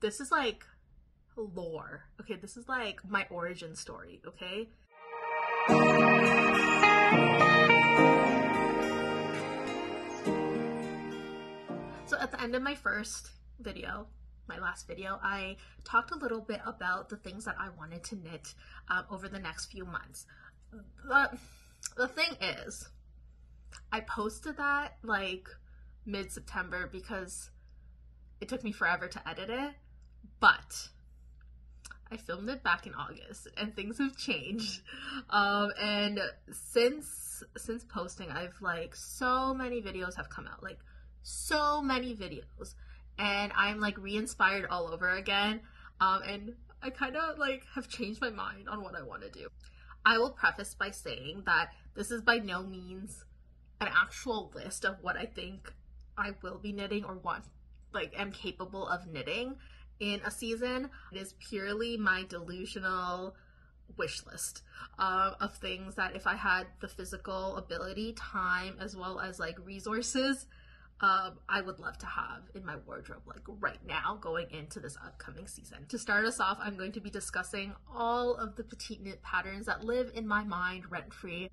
This is like lore. Okay, this is like my origin story, okay? So at the end of my first video, my last video, I talked a little bit about the things that I wanted to knit over the next few months. The thing is, I posted that like mid-September because it took me forever to edit it, but I filmed it back in August and things have changed. And since posting, I've like so many videos have come out, like so many videos, and I'm like re-inspired all over again. And I kind of like have changed my mind on what I want to do. I will preface by saying that this is by no means an actual list of what I think I will be knitting or want, like am capable of knitting in a season. It is purely my delusional wish list of things that if I had the physical ability, time, as well as like resources, I would love to have in my wardrobe like right now going into this upcoming season. To start us off, I'm going to be discussing all of the petite knit patterns that live in my mind rent-free.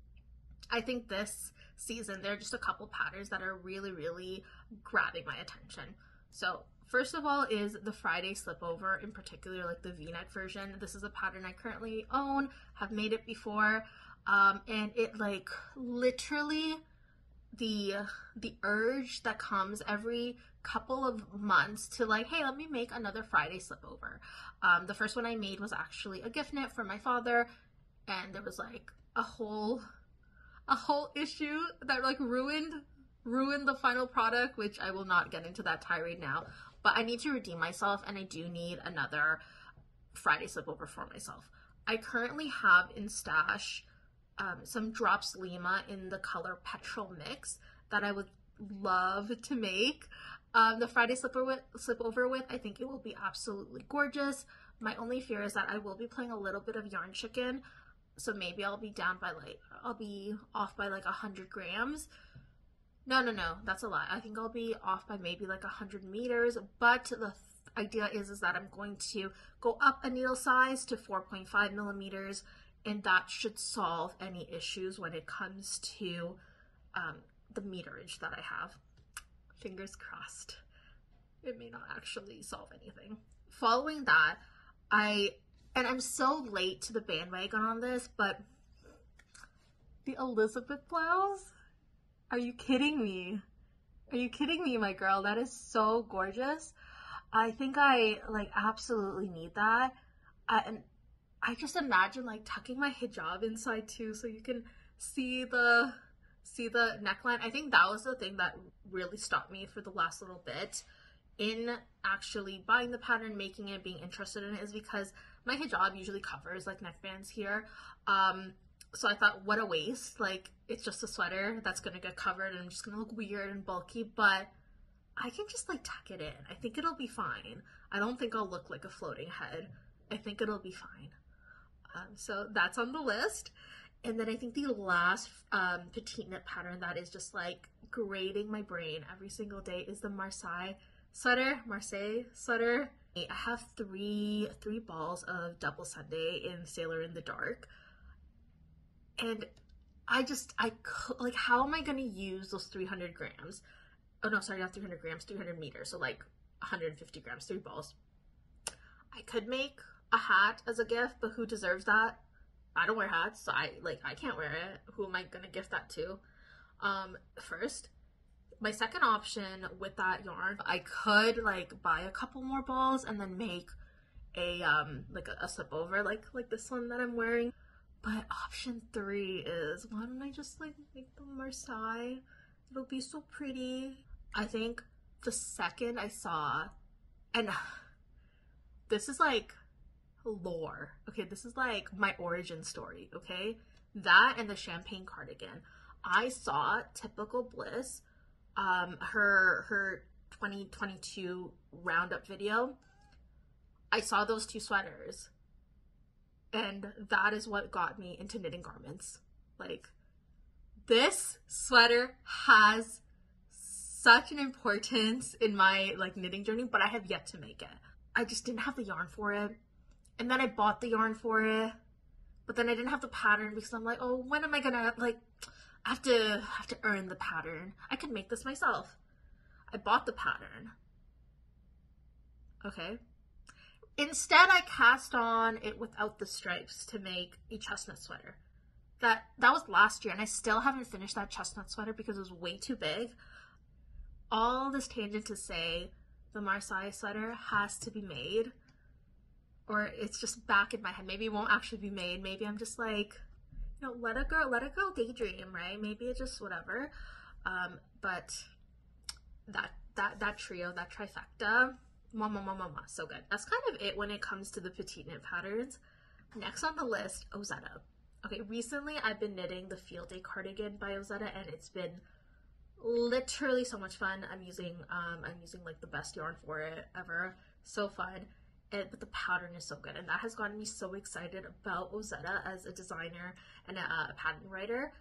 I think this season there are just a couple patterns that are really grabbing my attention. So first of all is the Friday Slipover, in particular like the v-neck version. This is a pattern I currently own, have made it before, and it like literally the urge that comes every couple of months to like, hey, let me make another Friday Slipover. The first one I made was actually a gift knit from my father, and there was like a whole issue that like ruined the final product, which I will not get into that tirade now, but I need to redeem myself and I do need another Friday Slipover for myself. I currently have in stash some Drops Lima in the color Petrol Mix that I would love to make the Friday Slipover with. I think it will be absolutely gorgeous. My only fear is that I will be playing a little bit of yarn chicken, so maybe I'll be down by like, I'll be off by like 100 grams. No, that's a lie. I think I'll be off by maybe like 100 meters, but the idea is that I'm going to go up a needle size to 4.5 millimeters, and that should solve any issues when it comes to the meterage that I have. Fingers crossed. It may not actually solve anything. Following that, I'm so late to the bandwagon on this, but the Elizabeth blouse? Are you kidding me? Are you kidding me, my girl? That is so gorgeous. I think I like absolutely need that. And I just imagine like tucking my hijab inside too, so you can see the neckline. I think that was the thing that really stopped me for the last little bit in actually buying the pattern, making it, being interested in it, is because my hijab usually covers like neckbands here. So I thought, what a waste, like it's just a sweater that's gonna get covered and I'm just gonna look weird and bulky, but I can just like tuck it in. I think it'll be fine. I don't think I'll look like a floating head. I think it'll be fine. So that's on the list. And then I think the last petite knit pattern that is just like grating my brain every single day is the Marseille sweater. I have three balls of Double Sunday in Sailor in the Dark. And I like, how am I going to use those 300 grams? Oh no, sorry, not 300 grams, 300 meters. So like 150 grams, three balls. I could make a hat as a gift, but who deserves that? I don't wear hats, so I can't wear it. Who am I going to gift that to? First, my second option with that yarn, I could like buy a couple more balls and then make a, like a slipover, like this one that I'm wearing. But option three is, why don't I just like make the Marseille? It'll be so pretty. I think the second I saw, and this is like lore, okay? This is like my origin story, okay? That and the champagne cardigan. I saw Typical Bliss, her 2022 roundup video. I saw those two sweaters, and that is what got me into knitting garments. Like, this sweater has such an importance in my like knitting journey, but I have yet to make it. I just didn't have the yarn for it. And then I bought the yarn for it, but then I didn't have the pattern because I'm like, oh, when am I gonna, like, I have to earn the pattern. I could make this myself. I bought the pattern. Okay. Instead, I cast on it without the stripes to make a chestnut sweater. That was last year, and I still haven't finished that chestnut sweater because it was way too big. All this tangent to say the Marseille sweater has to be made, or it's just back in my head. Maybe it won't actually be made. Maybe I'm just like, you know, let it go, daydream, right? Maybe it's just whatever. But that trio, that trifecta, mama, so good. That's kind of it when it comes to the petite knit patterns. Next on the list, Ozetta. Okay, recently I've been knitting the Field Day cardigan by Ozetta, and it's been literally so much fun. I'm using like the best yarn for it ever. So fun, but the pattern is so good, and that has gotten me so excited about Ozetta as a designer and a pattern writer.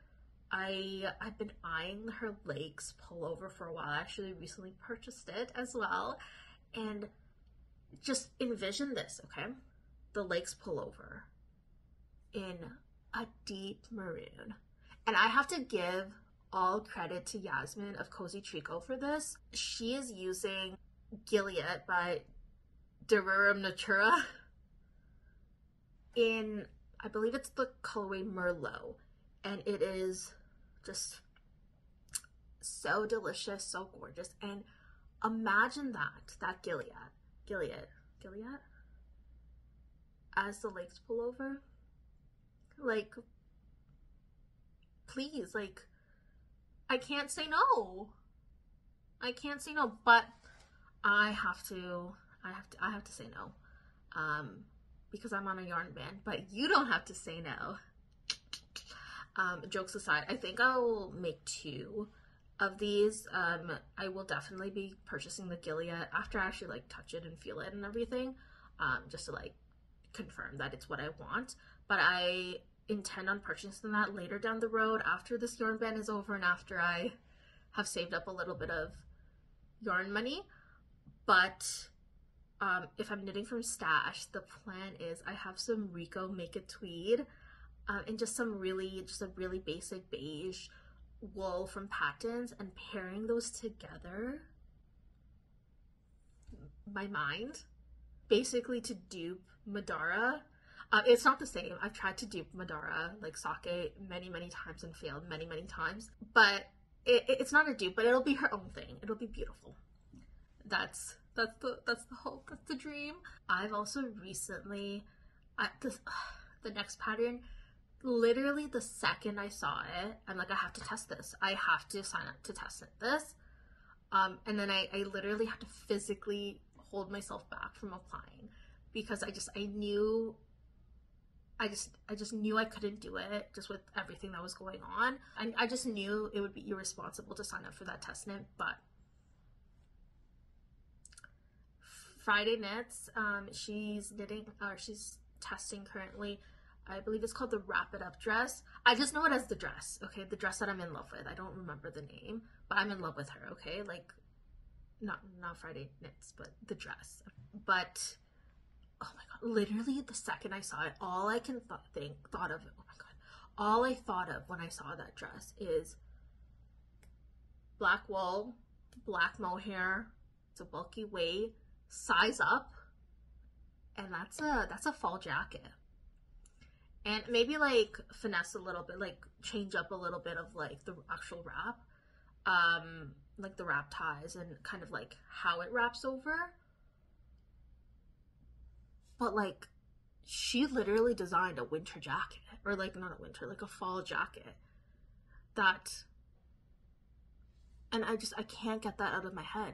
I've been eyeing her Lakes pullover for a while. I actually recently purchased it as well, and just envision this, okay? The Lakes pullover in a deep maroon. And I have to give all credit to Yasmin of Cozy Trico for this. She is using Gilead by Derurum Natura in, I believe it's the colorway Merlot, and it is just so delicious, so gorgeous. And imagine that Gilead as the Lakes pullover. Like, please, like, I can't say no, but I have to say no, because I'm on a yarn ban, but you don't have to say no. Jokes aside, I think I'll make two of these. I will definitely be purchasing the Gilead after I actually, like, touch it and feel it and everything, just to, like, confirm that it's what I want, but I intend on purchasing that later down the road after this yarn ban is over and after I have saved up a little bit of yarn money. But if I'm knitting from stash, the plan is I have some Rico Make It Tweed and just a really basic beige wool from Pattons, and pairing those together, my mind, basically to dupe Madara. It's not the same. I've tried to dupe Madara, like Sake, many times and failed many times, but it's not a dupe, but it'll be her own thing. It'll be beautiful. That's the hope, that's the dream. I've also recently, the next pattern, literally the second I saw it, I'm like, I have to test this. I have to sign up to test it, this. And then I literally had to physically hold myself back from applying because I just knew I couldn't do it just with everything that was going on. I just knew it would be irresponsible to sign up for that test knit, but Friday Knits, she's knitting, or she's testing currently, I believe it's called the Wrap It Up dress. I just know it as the dress, okay? The dress that I'm in love with. I don't remember the name, but I'm in love with her, okay? Like, not Friday Knits, but the dress. But oh my god, literally the second I saw it, all I thought of when I saw that dress is black wool, black mohair, it's a bulky weight, size up, and that's a fall jacket. And maybe, like, finesse a little bit, like change up a little bit of, like, the actual wrap, like the wrap ties and kind of like how it wraps over. But, like, she literally designed a winter jacket, or, like, not a winter, like a fall jacket that, and I can't get that out of my head.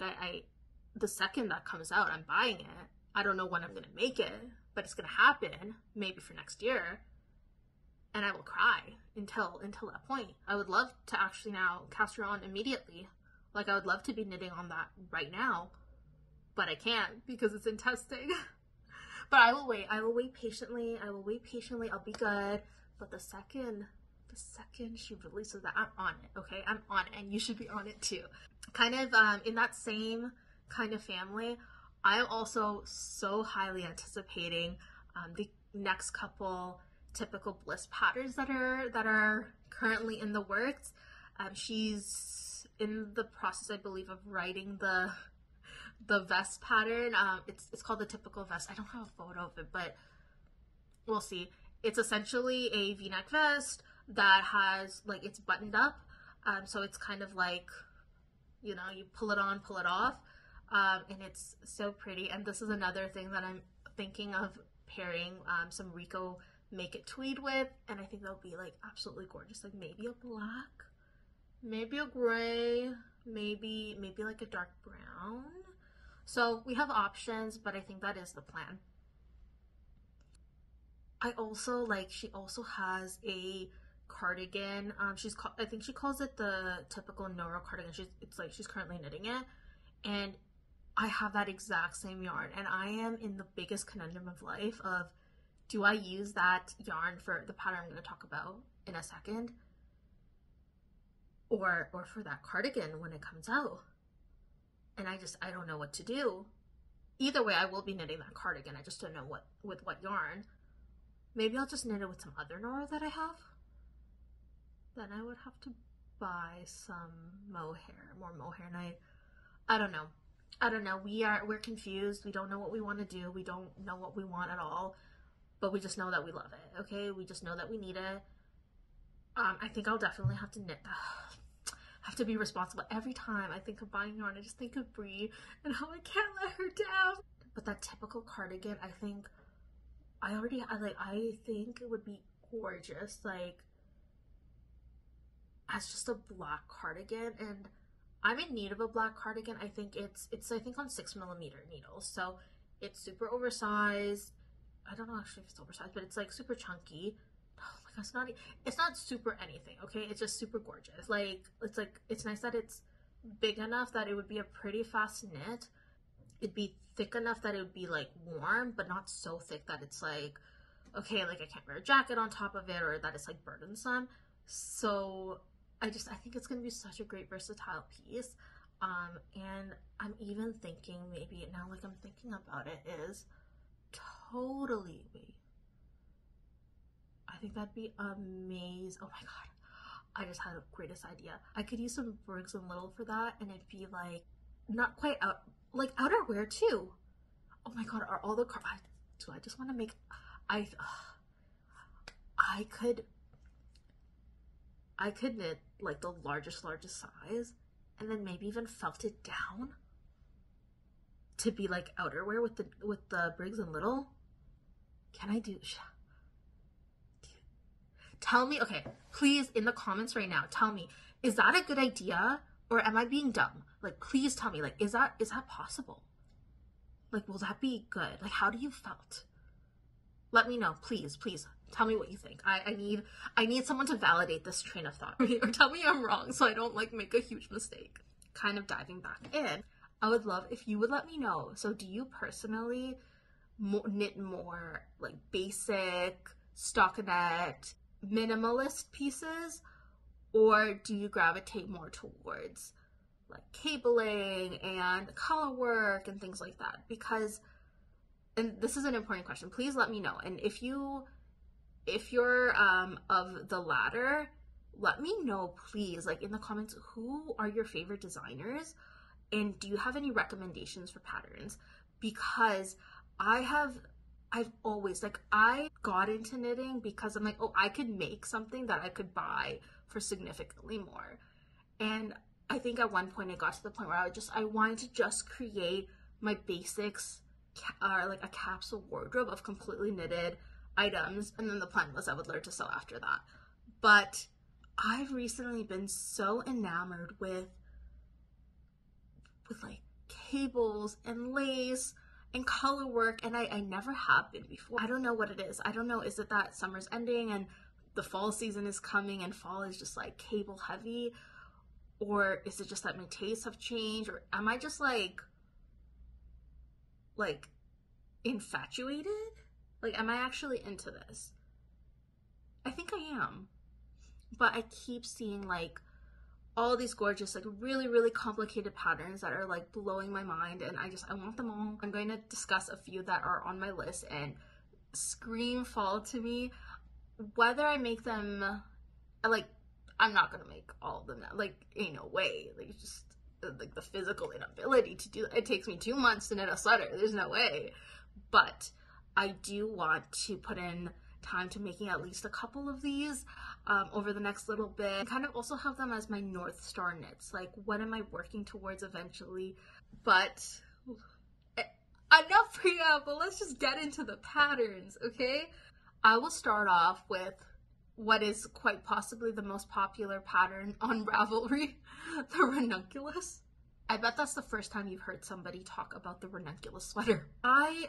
Like, the second that comes out, I'm buying it. I don't know when I'm going to make it, but it's going to happen, maybe for next year. And I will cry until that point. I would love to actually now cast her on immediately. Like, I would love to be knitting on that right now. But I can't because it's in testing. But I will wait patiently. I'll be good. But the second she releases that, I'm on it, okay? I'm on it, and you should be on it too. Kind of in that same kind of family, I'm also so highly anticipating the next couple Typical Bliss patterns that are currently in the works. She's in the process, I believe, of writing the vest pattern. It's called the Typical Vest. I don't have a photo of it, but we'll see. It's essentially a v-neck vest that has, like, it's buttoned up. So it's kind of like, you know, you pull it on, pull it off. And it's so pretty. And this is another thing that I'm thinking of pairing some Rico Make It Tweed with. And I think that'll be, like, absolutely gorgeous. Like, maybe a black, maybe a gray, maybe like a dark brown. So we have options, but I think that is the plan. I also like, she also has a cardigan. I think she calls it the typical Noro cardigan. She's currently knitting it, and I have that exact same yarn, and I am in the biggest conundrum of life of, do I use that yarn for the pattern I'm going to talk about in a second, or for that cardigan when it comes out? And I don't know what to do. Either way, I will be knitting that cardigan. I just don't know with what yarn. Maybe I'll just knit it with some other Noro that I have. Then I would have to buy some more mohair, and I don't know. We're confused. We don't know what we want to do. We don't know what we want at all, but we just know that we love it. Okay. We just know that we need it. I think I'll definitely have to knit. I have to be responsible. Every time I think of buying yarn, I just think of Brie and how I can't let her down. But that typical cardigan, I think it would be gorgeous. Like, as just a black cardigan, and I'm in need of a black cardigan. I think it's on 6mm needles, so it's super oversized. I don't know actually if it's oversized, but it's like super chunky. Oh my gosh, it's not super anything, okay? It's just super gorgeous. Like, it's nice that it's big enough that it would be a pretty fast knit. It'd be thick enough that it would be like warm, but not so thick that it's like, okay, like I can't wear a jacket on top of it, or that it's like burdensome. So I think it's going to be such a great versatile piece. And I'm even thinking, maybe now, like, I'm thinking about it, is totally, wait, I think that'd be amazing. Oh my god, I just had the greatest idea. I could use some Briggs & Little for that, and it'd be like, not quite out, like outerwear too. Oh my god, are all the do I just want to make, I could knit like the largest size, and then maybe even felt it down to be like outerwear with the Briggs & Little. Can I do? Tell me, okay, please, in the comments right now, tell me, is that a good idea, or am I being dumb? Like, please tell me, like, is that possible? Like, will that be good? Like, how do you felt? Let me know, please. Tell me what you think. I need someone to validate this train of thought, or tell me I'm wrong so I don't, like, make a huge mistake. Kind of diving back in, I would love if you would let me know. So do you personally knit more like basic, stockinette, minimalist pieces, or do you gravitate more towards like cabling and color work and things like that? Because, and this is an important question, please let me know. And if you're of the latter, let me know, please, like in the comments, who are your favorite designers, and do you have any recommendations for patterns? Because I've always, like, I got into knitting because I'm like, oh, I could make something that I could buy for significantly more. And I think at one point it got to the point where I wanted to just create my basics, like a capsule wardrobe of completely knitted items, and then the plan was I would learn to sew after that. But I've recently been so enamored with like cables and lace and color work, and I never have been before. I don't know what it is. I don't know, is it that summer's ending and the fall season is coming and fall is just like cable heavy, or is it just that my tastes have changed, or am I just like infatuated? Like, am I actually into this? I think I am. But I keep seeing like all these gorgeous, like really complicated patterns that are like blowing my mind, and I want them all. I'm going to discuss a few that are on my list and scream fall to me. Whether I make them, like, I'm not gonna make all of them now. Like, ain't no way. Like, just like the physical inability to do that. It takes me 2 months to knit a sweater. There's no way. But I do want to put in time to making at least a couple of these over the next little bit. I kind of also have them as my North Star knits. Like, what am I working towards eventually? But enough preamble. Let's just get into the patterns, okay? I will start off with what is quite possibly the most popular pattern on Ravelry, the ranunculus. I bet that's the first time you've heard somebody talk about the ranunculus sweater. I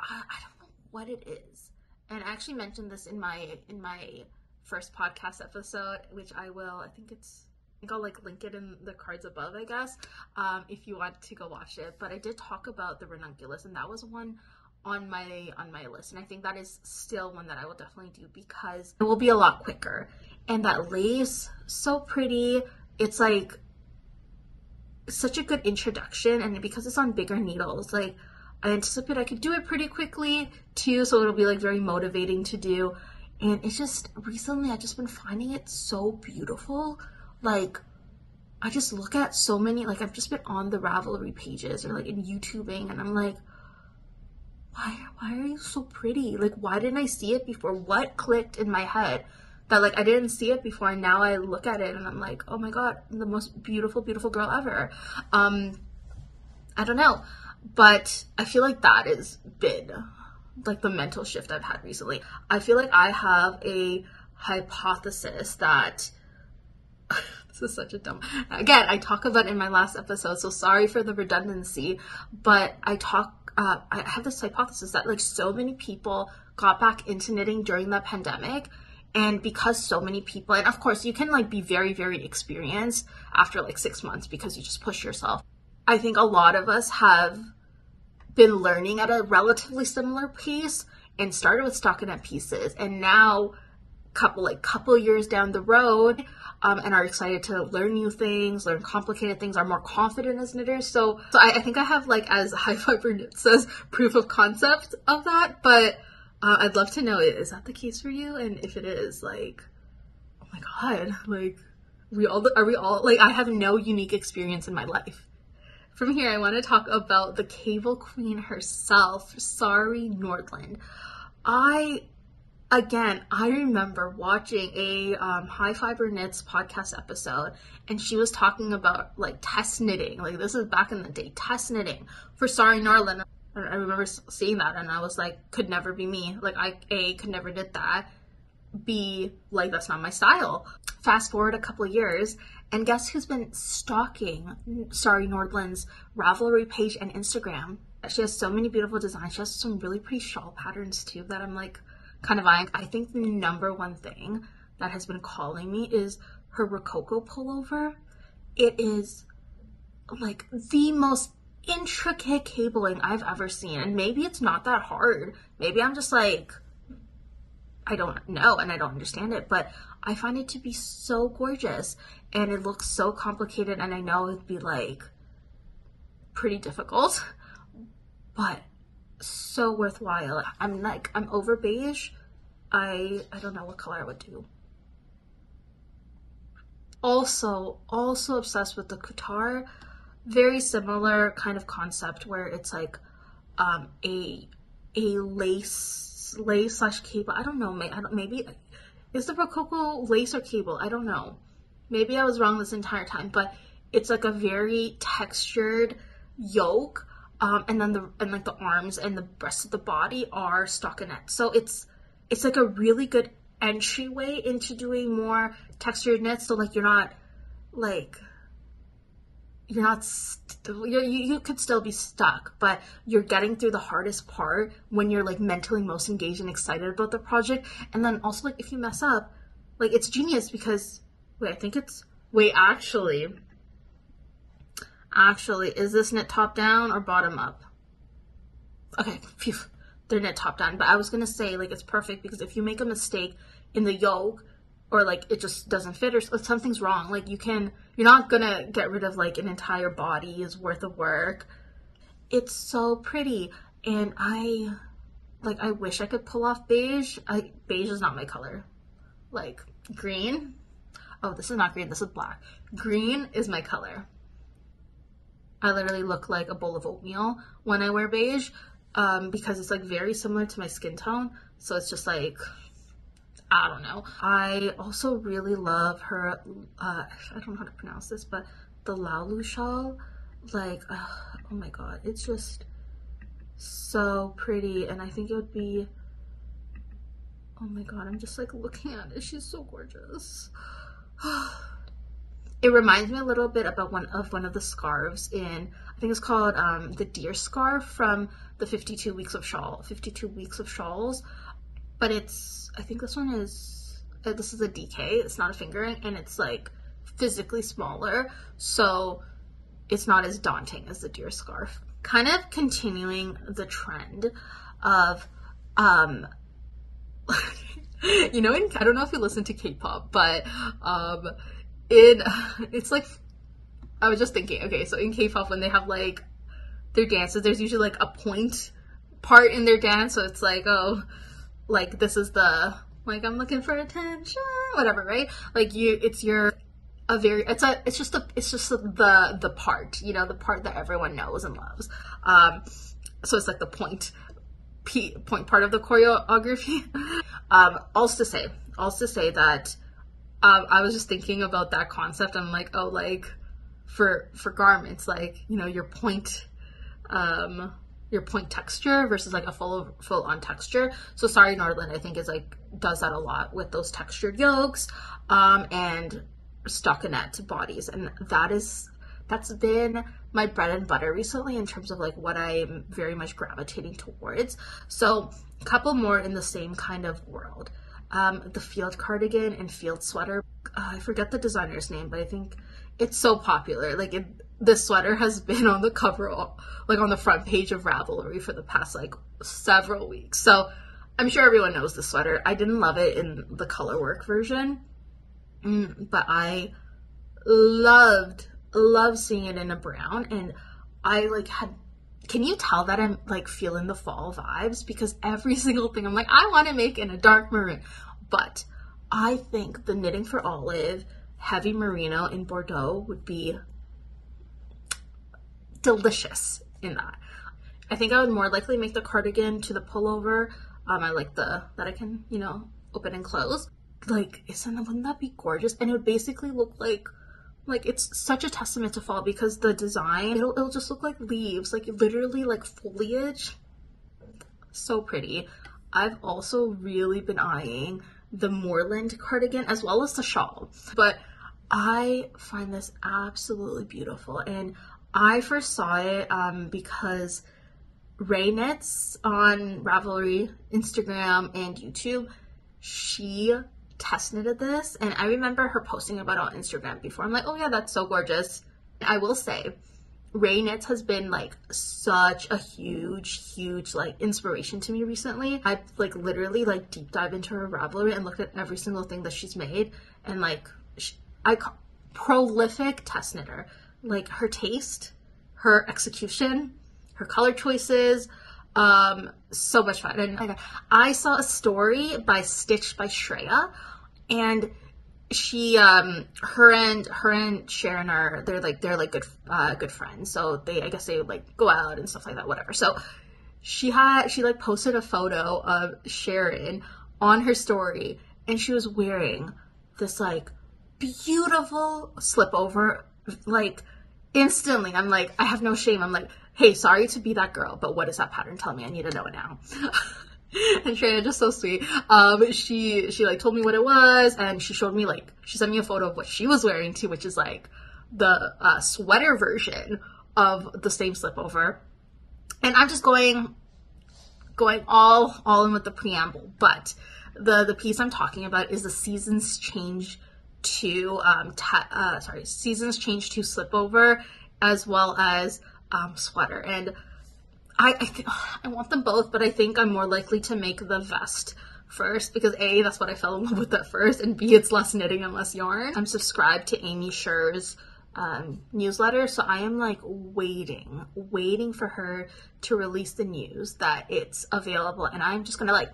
don't know what it is. And I actually mentioned this in my first podcast episode, which I will, I think I'll like link it in the cards above, I guess, if you want to go watch it. But I did talk about the ranunculus, and that was one on my list, and I think that is still one that I will definitely do because it will be a lot quicker. And that lace, so pretty. It's like such a good introduction, and because it's on bigger needles, like I anticipate I could do it pretty quickly too, so it'll be like very motivating to do. And it's just recently I've just been finding it so beautiful. Like, I just look at so many, like I've just been on the Ravelry pages or like in YouTubing, and I'm like, why are you so pretty? Like, why didn't I see it before? What clicked in my head that like I didn't see it before? And now I look at it and I'm like, oh my god, I'm the most beautiful girl ever. I don't know, but I feel like that has been like the mental shift I've had recently. I feel like I have a hypothesis that this is such a dumb, again, I talk about it in my last episode, so sorry for the redundancy, but I have this hypothesis that like so many people got back into knitting during the pandemic, and because so many people, and of course you can like be very experienced after like 6 months because you just push yourself. I think a lot of us have been learning at a relatively similar pace and started with stockinette pieces, and now couple years down the road and are excited to learn new things, learn complicated things, are more confident as knitters. So I think I have, like, as High Fiber Knits says, proof of concept of that, but I'd love to know, is that the case for you? And if it is, like, oh my god, like, are we all, I have no unique experience in my life. From here, I want to talk about the cable queen herself, Sari Nordlund. I remember watching a High Fiber Knits podcast episode, and she was talking about like test knitting. Like, this is back in the day, test knitting for Sari Nordlund. I remember seeing that, and I was like, could never be me. Like, I could never knit that. B, like, that's not my style. Fast forward a couple of years, and guess who's been stalking Sari Nordlund's Ravelry page and Instagram? She has so many beautiful designs. She has some really pretty shawl patterns too that I'm like, kind of eyeing. I think the number one thing that has been calling me is her Roccoco pullover. It is like the most intricate cabling I've ever seen, and maybe it's not that hard. Maybe I'm just like, I don't know and I don't understand it, but I find it to be so gorgeous, and it looks so complicated, and I know it'd be like pretty difficult, but so worthwhile. I'm over beige. I don't know what color I would do. Also obsessed with the Kuutar. Very similar kind of concept where it's like a lace slash cable. I don't know, maybe is the Roccoco lace or cable? I don't know, maybe I was wrong this entire time, but it's like a very textured yoke. And then the arms and the rest of the body are stockinette. So it's like a really good entryway into doing more textured knits. So like you could still be stuck, but you're getting through the hardest part when you're like mentally most engaged and excited about the project. And then also, like, if you mess up, like, it's genius because actually, is this knit top down or bottom up? Okay, phew, they're knit top down, but I was gonna say, like, it's perfect because if you make a mistake in the yoke or like it just doesn't fit or something's wrong. Like you're not gonna get rid of like an entire body's worth of work. It's so pretty. And I wish I could pull off beige. Beige is not my color. Like green. Oh, this is not green, this is black. Green is my color. I literally look like a bowl of oatmeal when I wear beige, because it's like very similar to my skin tone. So it's just like, I don't know. I also really love her, I don't know how to pronounce this, but the Laulu shawl, like, oh my God, it's just so pretty. And I think it would be, oh my God, I'm just like looking at it. She's so gorgeous. It reminds me a little bit about one of the scarves in, I think it's called the Deer Scarf from the 52 Weeks of Shawls. But it's, I think this one is, this is a DK, it's not a fingering, and it's like physically smaller. So it's not as daunting as the Deer Scarf. Kind of continuing the trend of, you know, I don't know if you listen to K-pop, but it's like, I was just thinking, okay, so in K-pop when they have like their dances, there's usually like a point part in their dance. So it's like, oh, like this is the, like I'm looking for attention, whatever, right? Like you, it's your, a very, it's a, it's just the part, you know, the part that everyone knows and loves. So it's like the point part of the choreography. Also to say that I was just thinking about that concept. I'm like, oh, like for garments, like, you know, your point texture versus like a full on texture. So Sari Nordlund, I think, is like, does that a lot with those textured yokes and stockinette bodies. And that's been my bread and butter recently in terms of like what I'm very much gravitating towards. So a couple more in the same kind of world. The Field Cardigan and Field Sweater. I forget the designer's name, but I think it's so popular. Like this sweater has been on the cover, like on the front page of Ravelry for the past like several weeks. So I'm sure everyone knows this sweater. I didn't love it in the colorwork version, but I love seeing it in a brown. And I like had, can you tell that I'm like feeling the fall vibes? Because every single thing I'm like, I want to make in a dark maroon. But I think the Knitting for Olive heavy merino in Bordeaux would be delicious in that. I think I would more likely make the cardigan to the pullover. I like that I can, you know, open and close. Like, wouldn't that be gorgeous? And it would basically look like it's such a testament to fall because the design, it'll just look like leaves, like literally like foliage. So pretty. I've also really been eyeing the Moorland cardigan as well as the shawl, but I find this absolutely beautiful. And I first saw it because Rae Knits on Ravelry, Instagram, and YouTube, she test knitted this, and I remember her posting about it on Instagram before. I'm like, oh yeah, that's so gorgeous. I will say Rae Knits has been like such a huge like inspiration to me recently. I like literally like deep dive into her Ravelry and looked at every single thing that she's made, and like prolific test knitter. Like her taste, her execution, her color choices, so much fun. And I saw a story by Stitch by Shreya, and she her and Sharon are they're like good friends, so I guess they would like go out and stuff like that, whatever. So she like posted a photo of Sharon on her story, and she was wearing this like beautiful slipover. Like instantly I'm like, I have no shame, I'm like, hey, sorry to be that girl, but what does that pattern tell me? I need to know it now. And Shreya, just so sweet. She like told me what it was, and she showed me like, she sent me a photo of what she was wearing too, which is like the sweater version of the same slipover. And I'm just going all in with the preamble, but the piece I'm talking about is the Seasons Change To Seasons Change To slipover, as well as sweater. And I want them both, but I think I'm more likely to make the vest first, because A, that's what I fell in love with at first, and B, it's less knitting and less yarn. I'm subscribed to Amy Scher's newsletter, so I am like waiting for her to release the news that it's available, and I'm just gonna like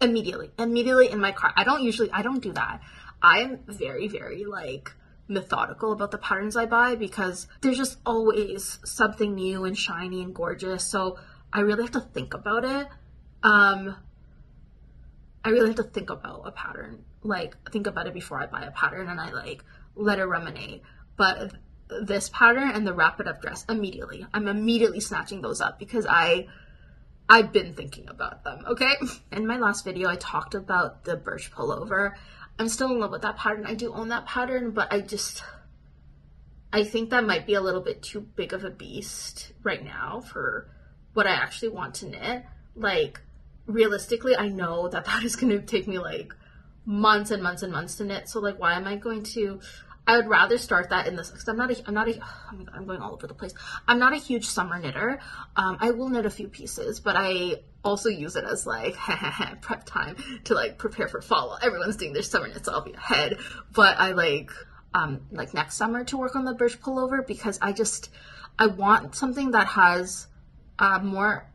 immediately in my cart. I don't do that. I'm very, very like methodical about the patterns I buy, because there's just always something new and shiny and gorgeous, so I really have to think about it. I really have to think about a pattern, like think about it before I buy a pattern, and I like let it ruminate. But this pattern and the Wrap It Up dress, I'm immediately snatching those up, because I've been thinking about them, okay? In my last video, I talked about the Birch Pullover. I'm still in love with that pattern. I do own that pattern, but I think that might be a little bit too big of a beast right now for what I actually want to knit. Like, realistically, I know that that is going to take me like months and months and months to knit. So like, why am I going to? I would rather start that in this, because oh my God, I'm going all over the place. I'm not a huge summer knitter. I will knit a few pieces, but I also use it as like prep time to like prepare for fall. Everyone's doing their summer knits, so I'll be ahead. But I like next summer to work on the Birch Pullover, because I want something that has more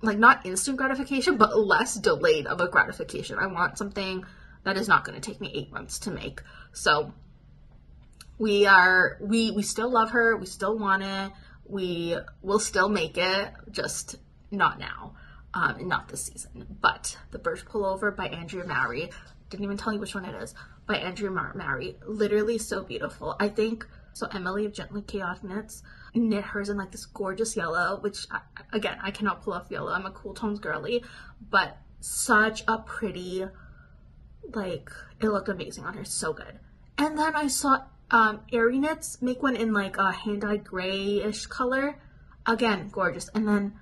like not instant gratification, but less delayed of a gratification. I want something that is not going to take me 8 months to make. So we still love her. We still want it. We will still make it, just not now, and not this season. But the Birch Pullover by Andrea Mowry, didn't even tell you which one it is, by Andrea Mowry, literally so beautiful. I think, so Emily of Gently Chaotic Knits knit hers in like this gorgeous yellow, which again, I cannot pull off yellow. I'm a cool tones girly, but such a pretty, like, it looked amazing on her, so good. And then I saw Rae Knits make one in like a hand-dyed grayish color, again gorgeous. And then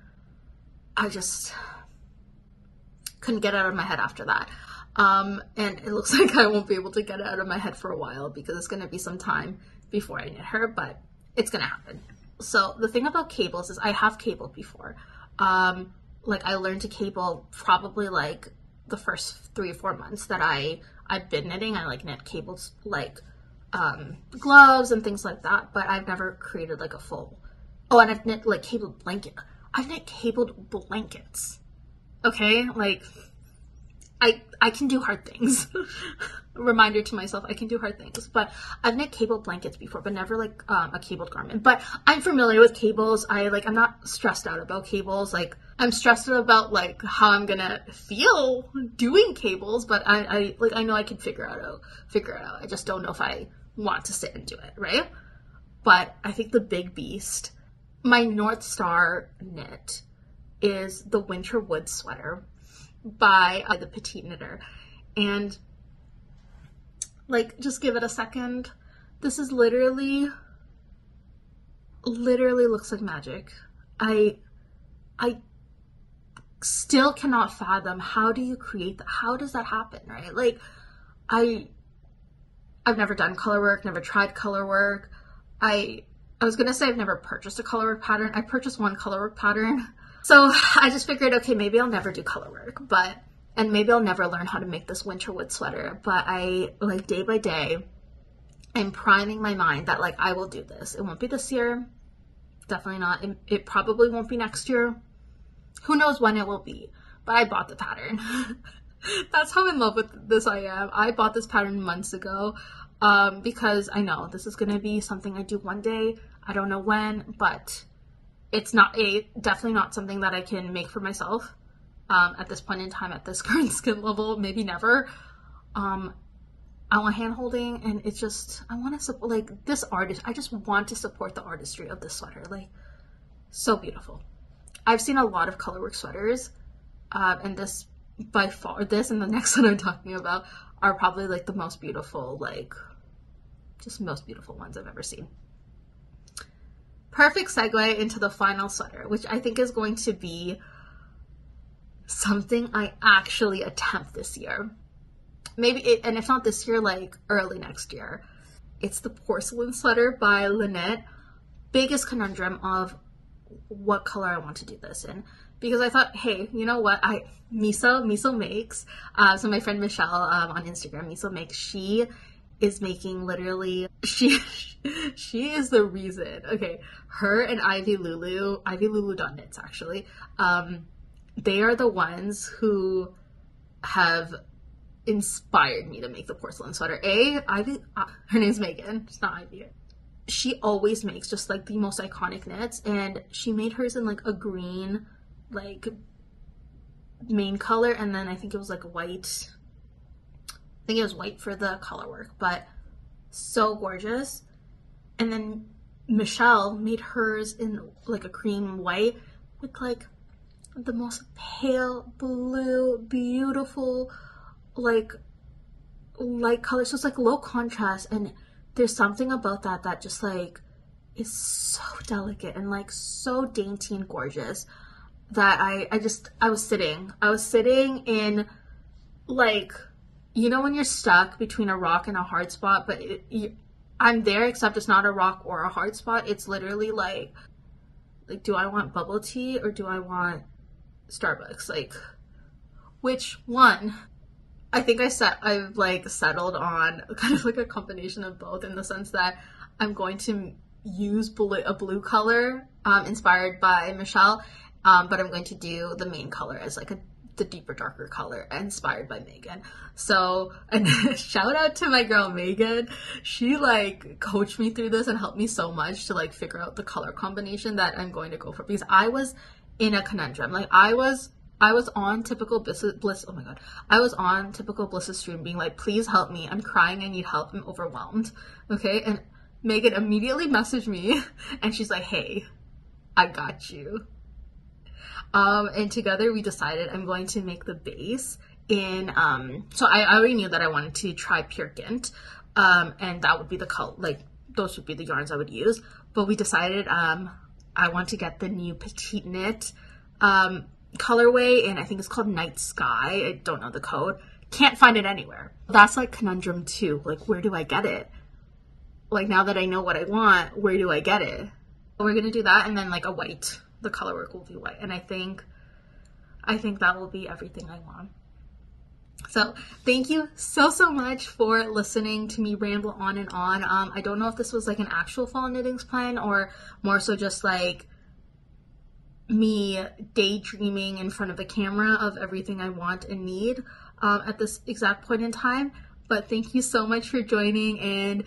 I just couldn't get it out of my head after that, and it looks like I won't be able to get it out of my head for a while, because it's going to be some time before I knit her, but it's going to happen. So the thing about cables is I have cabled before. Like, I learned to cable probably like the first 3 or 4 months that I've been knitting. I like knit cables, like gloves and things like that, but I've never created like a full. Oh, and I've knit like cabled blanket. I've knit cabled blankets. Okay, like I can do hard things. Reminder to myself, I can do hard things. But I've knit cabled blankets before, but never like a cabled garment. But I'm familiar with cables. I'm not stressed out about cables. Like, I'm stressed about like how I'm gonna feel doing cables, but I know I can figure it out. I just don't know if I want to sit and do it, right? But I think the big beast, my North Star knit, is the Winterwoods Sweater by the Petite Knitter. And like, just give it a second. This is literally looks like magic. I still cannot fathom, how do you create that? How does that happen, right? Like, I've never done color work, never tried color work. I was gonna say I've never purchased a color work pattern. I purchased one color work pattern. So I just figured, okay, maybe I'll never do color work, and maybe I'll never learn how to make this Winterwood sweater, but I, like, day by day, I'm priming my mind that, like, I will do this. It won't be this year. Definitely not. It probably won't be next year. Who knows when it will be, but I bought the pattern. That's how in love with this I am. I bought this pattern months ago, because I know this is going to be something I do one day. I don't know when, but it's definitely not something that I can make for myself at this point in time, at this current skin level, maybe never. I want hand holding, and it's just, I want to support, like, this artist. I just want to support the artistry of this sweater. Like, so beautiful. I've seen a lot of colorwork sweaters, and this by far, this and the next one I'm talking about are probably like the most beautiful, like, just most beautiful ones I've ever seen. Perfect segue into the final sweater, which I think is going to be something I actually attempt this year. And if not this year, like early next year. It's the Porcelain Sweater by Lynette. Biggest conundrum of what color I want to do this in, because I thought, hey, you know what, miso makes, so my friend Michelle on Instagram, Miso Makes, she is making literally, she is the reason. Okay, her and Ivy Lulu Knits, actually, they are the ones who have inspired me to make the porcelain sweater. Her name's Megan, it's not Ivy. She always makes just like the most iconic knits, and she made hers in like a green, like main color, and then I think it was like white. I think it was white for the color work, but so gorgeous. And then Michelle made hers in like a cream white with like the most pale blue, beautiful, like light color. So it's like low contrast, and there's something about that that just like is so delicate and like so dainty and gorgeous that I was sitting in, like, you know when you're stuck between a rock and a hard spot, but I'm there, except it's not a rock or a hard spot. It's literally like, do I want bubble tea or do I want Starbucks? Like, which one? I think I've like settled on kind of like a combination of both, in the sense that I'm going to use a blue color inspired by Michelle, but I'm going to do the main color as like the deeper, darker color inspired by Megan. So, and shout out to my girl Megan. She like coached me through this and helped me so much to like figure out the color combination that I'm going to go for, because I was in a conundrum. Like I was on Typical Bliss, oh my god, I was on Typical Bliss's stream being like, please help me, I'm crying, I need help, I'm overwhelmed, okay? And Megan immediately messaged me, and she's like, hey, I got you. And together we decided I'm going to make the base in, so I already knew that I wanted to try Pure Gint, and that would be the color, like, those would be the yarns I would use, but we decided, I want to get the new Petite Knit, colorway, and I think it's called Night Sky. I don't know the code, can't find it anywhere. That's like conundrum too, like, where do I get it? Like, now that I know what I want, where do I get it? We're gonna do that, and then like a white, the color work will be white, and I think that will be everything I want. So thank you so much for listening to me ramble on and on. I don't know if this was like an actual fall knitting plan or more so just like me daydreaming in front of the camera of everything I want and need at this exact point in time. But thank you so much for joining and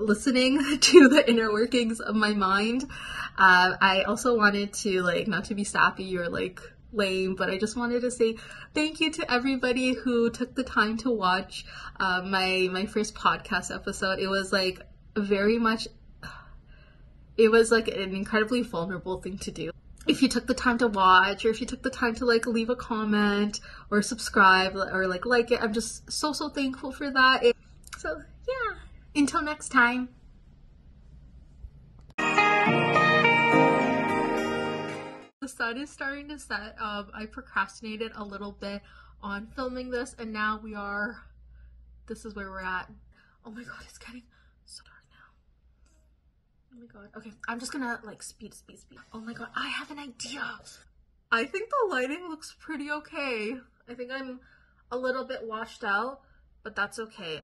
listening to the inner workings of my mind. I also wanted to, like, not to be sappy or like lame, but I just wanted to say thank you to everybody who took the time to watch my first podcast episode. It was like very much, it was like an incredibly vulnerable thing to do. If you took the time to watch, or if you took the time to like leave a comment or subscribe or like it, I'm just so thankful for that. So yeah, until next time. The sun is starting to set. I procrastinated a little bit on filming this, and now this is where we're at. Oh my god, it's getting so dark. Oh my god. Okay, I'm just gonna like speed. Oh my god, I have an idea. I think the lighting looks pretty okay. I think I'm a little bit washed out, but that's okay.